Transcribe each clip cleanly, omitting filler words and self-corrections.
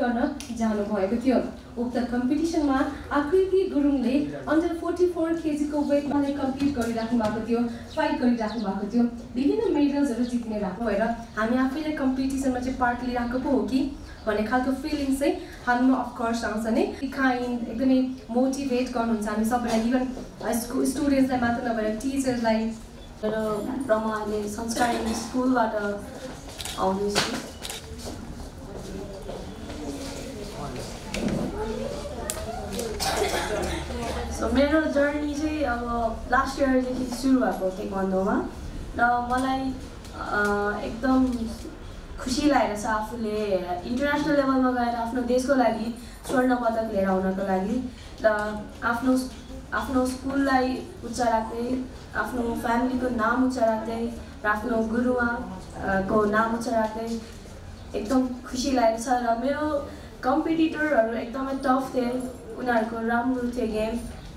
I So my journey last year I started Taekwondo. I was very happy international level. I was very happy.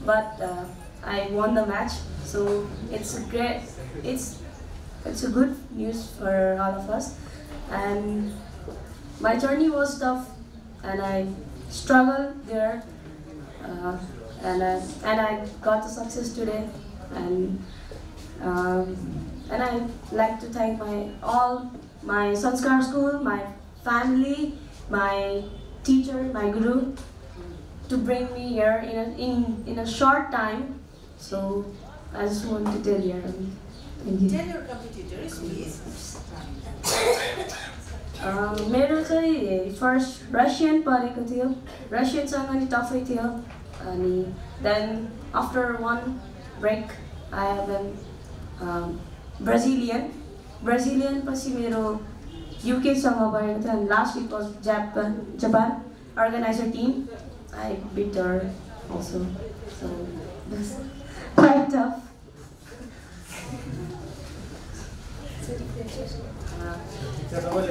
But I won the match, so it's a great, it's a good news for all of us. And my journey was tough, and I struggled there, and I got the success today. And I like to thank all my Sanskar school, my family, my teacher, my guru, to bring me here in a short time. So I just want to tell you. Thank you. Tell your competitors, please. My first Russian pareko thiyo. Russian sang tough thiyo. And then after one break, I have an Brazilian. Brazilian pasi mero UK sang pareko thiyo. And last week was Japan organizer team. I beat her also, so that's quite tough. Their system and Nepal's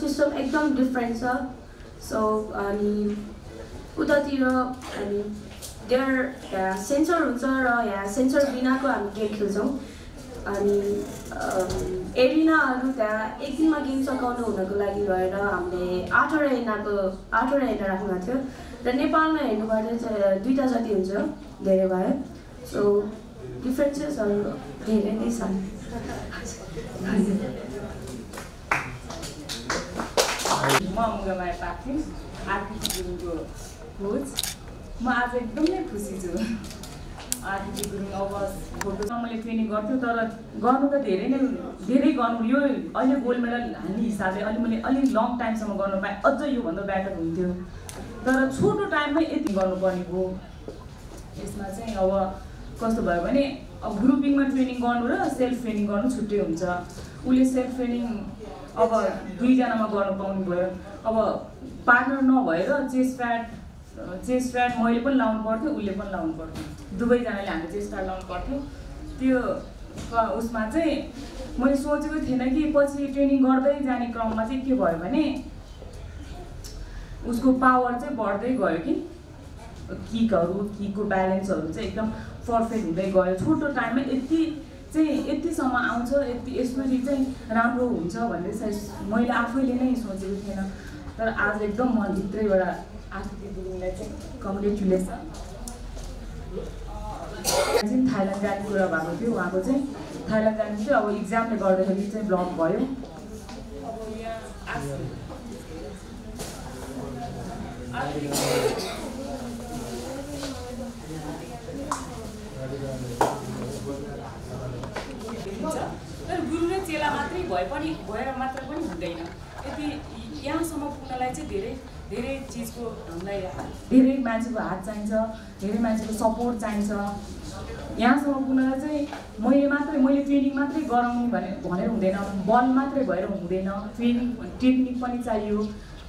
system एकदम different, sir. So, their sensor sensor bina ko ham game khelchau. Arena haru tyaha ek din ma game sakaunu hunako lagi bhayera hamle 8 arena rakhnu bhathyo ra Nepalma hernu bhayo duita jati huncha धेरै भयो. So differences are धेरै नै छन्. Mom got my practice. I think you clothes. I said, don't let pussy do. I think you was go to normally training got to the gone over there and very gone. You all your gold medal and he started only long time some gone by other you on the back of window. There are 2 times it gone upon you. It's not saying our cost of money. अब grouping में training गर्नु र self training गर्नु छुट्टै हुन्छ. उले self training अब दुई जनामा गर्न पाउनु भयो. अब पार्टनर नभएर चेस्ट प्याड मैले पनि लाउनु पर्थ्यो, उले पनि लाउनु पर्थ्यो. दुबै जनाले हामी चेस्ट प्याड लाउनु पर्थ्यो. त्यो उसमा चाहिँ मैले सोचेको थिएन कि पछि ट्रेनिङ गर्दै जाने क्रममा चाहिँ के भयो भने उसको पावर चाहिँ बढ्दै गयो कि किकहरु किकको ब्यालेन्सहरु चाहिँ एकदम परफेक्ट हुँदै गयो. छोटो टाइममा यतिसम्म आउँछ, यसरी चाहिँ राम्रो हुन्छ भन्ने मैले आफैले नै सोचेको थिएन. तर आज एकदम म भित्रैबाट आफूले दिदीलाई चाहिँ कन्ग्रेचुलेसन. थाइल्यान्ड जाने कुरा भएको थियो, उहाँको चाहिँ थाइल्यान्ड जानु थियो. अब एक्जामले गर्दाखेरि चाहिँ ब्लक भयो. अब यहाँ But I am not going to be able to do it. धेरै चीजको हामीलाई धेरै मान्छेको हात चाहिन्छ धेरै मान्छेको सपोर्ट चाहिन्छ यहाँसम्म पुग्न चाहिँ मैले ट्रेनिङ मात्रै गराउने भनेर हुँदैन बल मात्रै भएर हुँदैन ट्रेनिङ टेक्निक पनि चाहियो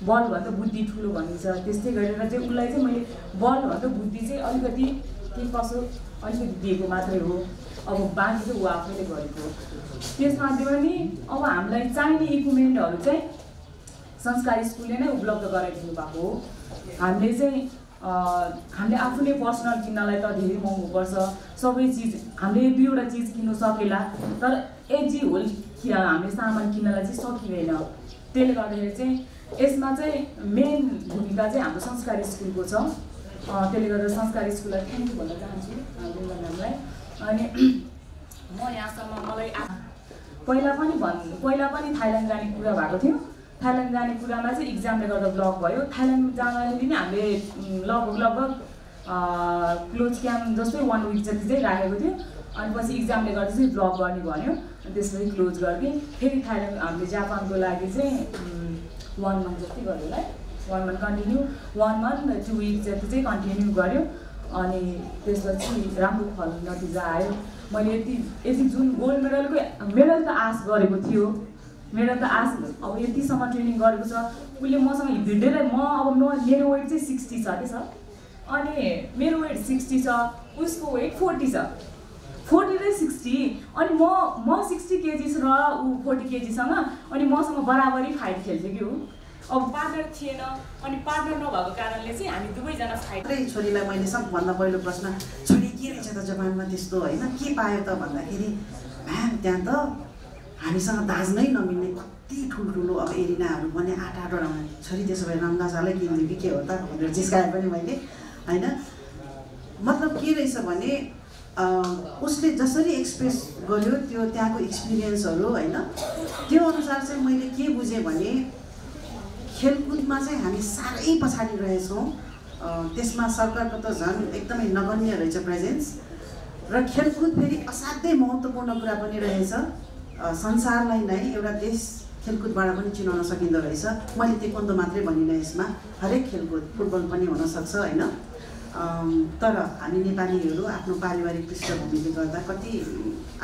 बल भन्दा बुद्धि ठुलो भनिन्छ त्यस्तै गरेर चाहिँ उलाई चाहिँ मैले बल भन्दा बुद्धि चाहिँ अलिकति के कसो अलिकति दिएको मात्रै हो अब बाँकी चाहिँ ऊ आफैले गरेको त्यसमा पनि अब हामीलाई चाहिने इक्विपमेन्टहरु चाहिँ संस्कारी स्कूलले नै उपलब्ध गराइदिनु भएको हो हामीले चाहिँ हामीले आफूले पर्सनल किन्नलाई त धेरै महँगो पर्छ सबै चीज हामीले दुईवटा चीज किन्न सकेला तर एजी होल हामीले सामान किन्नलाई चाहिँ सकिदैन त्यसले गर्दा चाहिँ यसमा चाहिँ मेन भूमिका चाहिँ हाम्रो संस्कारी स्कूलको छ त्यसले गर्दा संस्कारी स्कूललाई थ्याङ्क यू भन्न चाहन्छु हाम्रो म्यामलाई अनि म यहाँसम्म मलाई पहिला पनि थाइल्यान्ड जाने कुरा भएको थियो थाइल्यान्ड जाने कुरामा चाहिँ एक्जामले गर्दा ब्लक भयो थाइल्यान्ड जानाले पनि हामीले लगभग क्लोज क्याम्प जस्तै 1 विक जति चाहिँ राखेको थियो अनि पछि एक्जामले गर्दा चाहिँ ब्लक गर्ने भन्यो अनि त्यसपछि क्लोज गरिदिएँ फेरि थाइल्यान्ड हामीले जापानको लागि चाहिँ 1 मन्थ जति गरेलाई 1 मन्थ कन्टिन्यू 1 मन्थ 2 विक जति चाहिँ कन्टिन्यू गऱ्यो अनि त्यसपछि राम्रो फल नतिजा आयो मैले यति जुन गोल्ड मेडल त आश गरेको थियो मेरो त आश अब यतिसम्म ट्रेनिङ गरेको छ उसले मसँग भिडेर अब मेरो वेट चाहिँ 60 छ के छ अनि मेरो वेट 60 छ उसको वेट 40 छ 40 र 60 अनि म 60 केजी र ऊ 40 केजीसँग अनि मसँग बराबरी फाइट खेल्थ्यो कि ऊ अब पार्टनर थिएन अनि पार्टनर नभएको कारणले चाहिँ हामी दुवैजना फाइट छोरीलाई मैले सबभन्दा पहिलो प्रश्न छोरी के रहेछ त जापानमा त्यस्तो हैन के पायो त भन्दाखेरि म्याम त्यहाँ त हामीसँग दाज नै नमिल्ने कति ठुल्ठुलो अब एरिनाहरू पनि 8-8 छोरी त्यसो भए रामदासलाई किनिदियो कि के हो त भनेर जिस्काएँ पनि मैले होइन मतलब के रहेछ भने उसले जसरी एक्सप्रेस गर्यो त्यो त्यहाँको एक्सपिरियन्सहरू होइन त्यो अनुसार चाहिँ मैले के बुझेँ भने खेलकुदमा चाहिँ हामी साह्रै पछाडि रहेछौँ त्यसमा सरकारको त झन् एकदमै नगण्य रहेछ प्रेजेन्स र खेलकुद फेरि असाध्यै महत्त्वपूर्ण कुरा पनि रहेछ संसारलाई नै एउटा देश खेलकुदबाट पनि चिनाउन सकिँदो रहेछ मैले ताइक्वान्डो मात्रै भनिनँ यसमा हरेक खेलकुद फुटबल पनि हुनसक्छ होइन तर हामी नेपालीहरू आफ्नो पारिवारिक पृष्ठभूमिले गर्दा कति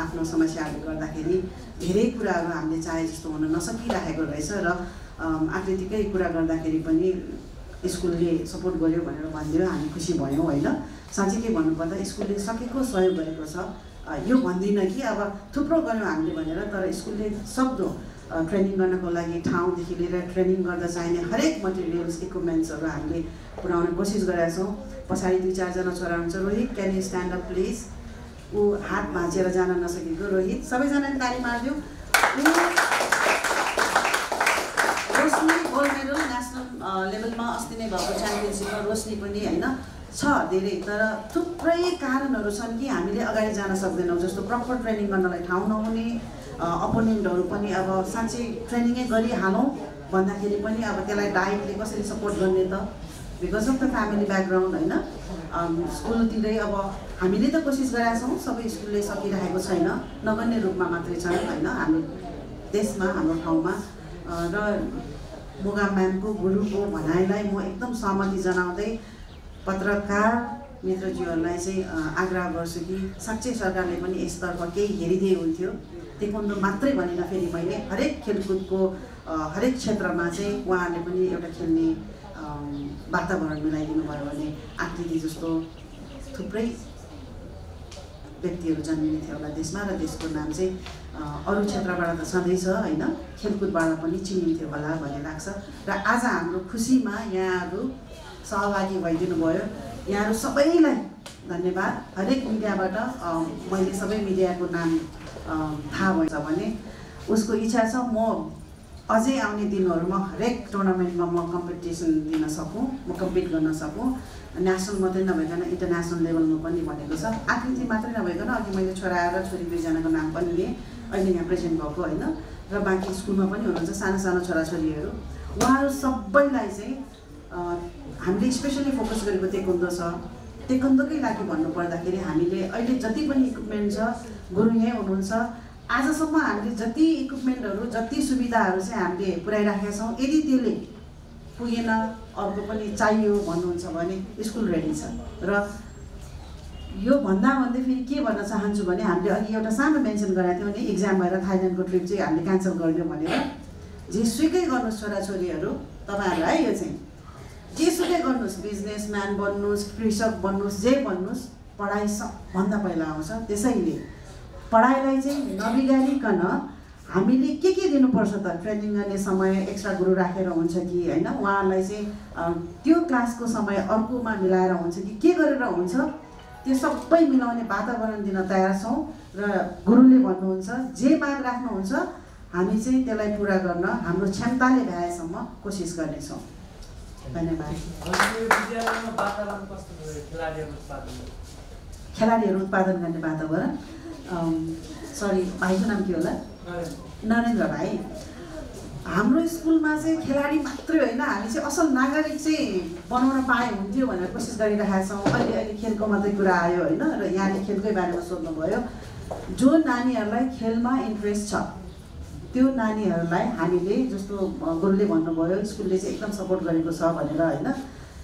आफ्नो समस्याहरूले गर्दाखेरि धेरै कुराहरू हामीले चाहे जस्तो हुन नसकिराखेको रहेछ र आकृतिकै कुरा गर्दाखेरि पनि स्कुलले सपोर्ट गर्यो भनेर भनिदियो हामी खुसी भयौँ होइन साँच्चै के भन्नुपर्दा स्कुलले सकेको सहयोग गरेको छ यो भन्दिनँ कि अब थुप्रो गऱ्यौँ हामीले भनेर तर स्कुलले सक्दो ट्रेनिङ गर्नको लागि ठाउँदेखि लिएर ट्रेनिङ गर्दा चाहिने हरेक मटेरियल्स इक्विपमेन्ट्सहरू हामीले पुऱ्याउने कोसिस गरेका छौँ पछाडि 2-4 जना छोरा हुन्छ Rohit can you stand up please ऊ हात भाँचेर जान नसकेको रोहित सबैजनाले ताली मारिदियो रोशनी गोल्ड मेडल नेसनल लेभलमा अस्ति नै भएको च्याम्पियनसिपमा रोशनी पनि होइन छ धेरै तर थुप्रै कारणहरू छन् कि हामीले अगाडि जान सक्दैनौँ जस्तो प्रपर ट्रेनिङ गर्नलाई ठाउँ नहुने अपोनेन्टहरू पनि अब साँच्चै ट्रेनिङै गरिहालौँ भन्दाखेरि पनि अब त्यसलाई डाइटले कसरी सपोर्ट गर्ने त because of the family background होइन स्कुलतिरै अब हामीले त कोसिस गरेका छौँ सबै स्कुलले सकिरहेको छैन नगर्ने रूपमा मात्रै छन् होइन हाम्रो देशमा हाम्रो ठाउँमा र मोगा म्यामको गुरुको भनाइलाई म एकदम सहमति जनाउँदै पत्रकार मित्रज्यूहरूलाई चाहिँ आग्रह गर्छु कि साँच्चै सरकारले पनि यसतर्फ केही हेरिदिए हुन्थ्यो ताइक्वान्डो मात्रै भनेर फेरि मैले हरेक खेलकुदको हरेक क्षेत्रमा चाहिँ उहाँहरूले पनि एउटा खेल्ने वातावरण मिलाइदिनु भयो भने आकृति जस्तो थुप्रै व्यक्तिहरू जन्मिने थियो होला देशमा र देशको नाम चाहिँ अरू क्षेत्रबाट त सधैँ छ होइन खेलकुदबाट पनि चिनिन्थ्यो होला भन्ने लाग्छ र आज हाम्रो खुसीमा यहाँहरू सहभागी भइदिनु भयो यहाँहरू सबैलाई धन्यवाद हरेक मिडियाबाट मैले सबै मिडियाको नाम थाहा भएछ भने उसको इच्छा छ म अझै आउने दिनहरूमा हरेक टुर्नामेन्टमा म कम्पिटिसन दिन सकूँ म कम्पिट गर्न सकूँ नेसनल मात्रै नभइकन इन्टरनेसनल लेभलमा पनि भनेको छ आकृति मात्रै नभइकन अघि मैले छोरा र छोरी दुईजनाको नाम पनि लिएँ अहिले यहाँ प्रेजेन्ट भएको होइन र बाँकी स्कुलमा पनि हुनुहुन्छ सानो छोराछोरीहरू उहाँहरू सबैलाई चाहिँ हामीले स्पेसली फोकस गरेको ताइक्वान्डो छ ताइक्वान्डोकै लागि भन्नुपर्दाखेरि हामीले अहिले जति पनि इक्विपमेन्ट छ गुरु यहीँ हुनुहुन्छ आजसम्म हामीले जति इक्विपमेन्टहरू जति सुविधाहरू चाहिँ हामीले पुर्याइराखेका छौँ यदि त्यसले पुगेन अर्को पनि चाहियो भन्नुहुन्छ भने स्कुल रेडी छ र यो भन्दा भन्दै फेरि के भन्न चाहन्छु भने हामीले अघि एउटा सानो मेन्सन गराएको थियौं नि एक्जाम भएर थाइल्यान्डको ट्रिप चाहिँ हामीले क्यान्सल गर्यौं भनेर। जेसुकै गर्नुस् छोराछोरीहरू तपाईहरुलाई यो चाहिँ जेसुकै गर्नुस् बिजनेसम्यान बन्नुस् कृषक बन्नुस् जे बन्नुस् पढाइ सबभन्दा पहिला आउँछ। त्यसैले पढाइलाई चाहिँ नबिगारिकन हामीले के दिनुपर्छ त ट्रेनिङ गर्ने समय एक्स्ट्रा गुरु राखेर हुन्छ कि हैन उहाँलाई चाहिँ त्यो क्लासको समय अर्कोमा मिलाएर हुन्छ कि के गरेर हुन्छ त्यो सबै मिलाउने वातावरण दिन तयार छौं र गुरुले भन्नुहुन्छ जे माग राख्नुहुन्छ हामी चाहिँ त्यसलाई पूरा गर्न हाम्रो क्षमताले भएसम्म कोसिस गर्नेछौँ। धन्यवाद। विद्यालयमा वातावरण कस्तो छ खेलाडीहरू उत्पादन गर्ने वातावरण? सरी भाइको नाम के होला? नरेन्द्र भाइ, हाम्रो स्कुलमा चाहिँ खेलाडी मात्रै होइन हामी चाहिँ असल नागरिक चाहिँ बनाउन पाए हुन्थ्यो भनेर कोसिस गरिरहेका छौँ। अहिले अहिले खेलको मात्रै कुरा आयो होइन र यहाँले खेलकै बारेमा सोध्नुभयो। जो नानीहरूलाई खेलमा इन्ट्रेस्ट छ त्यो नानीहरूलाई हामीले जस्तो गुरुले भन्नुभयो स्कुलले चाहिँ एकदम सपोर्ट गरेको छ भनेर होइन,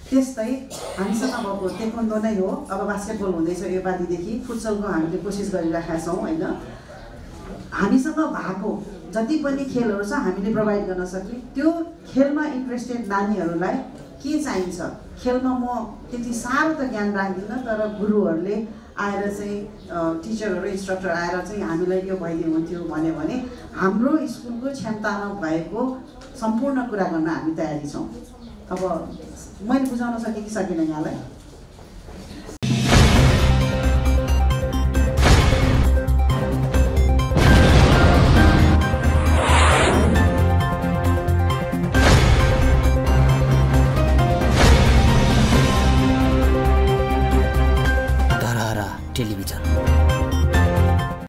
त्यस्तै हामीसँग भएको टेक्वान्डो नै हो। अब बास्केटबल हुँदैछ यो पालिदेखि, फुटसलको हामीले कोसिस गरिरहेका छौँ होइन। हामीसँग भएको जति पनि खेलहरू छ हामीले प्रोभाइड गर्न सक्ने, त्यो खेलमा इन्ट्रेस्टेड नानीहरूलाई के चाहिन्छ खेलमा म त्यति साह्रो त ज्ञान राख्दिनँ तर गुरुहरूले आएर चाहिँ टिचरहरू इन्स्ट्रक्टर आएर चाहिँ हामीलाई यो भइदियो हुन्थ्यो भन्यो भने हाम्रो स्कुलको क्षमतामा भएको सम्पूर्ण कुरा गर्न हामी तयारी छौँ। अब मैले बुझाउन सकेँ कि सकिनँ यहाँलाई?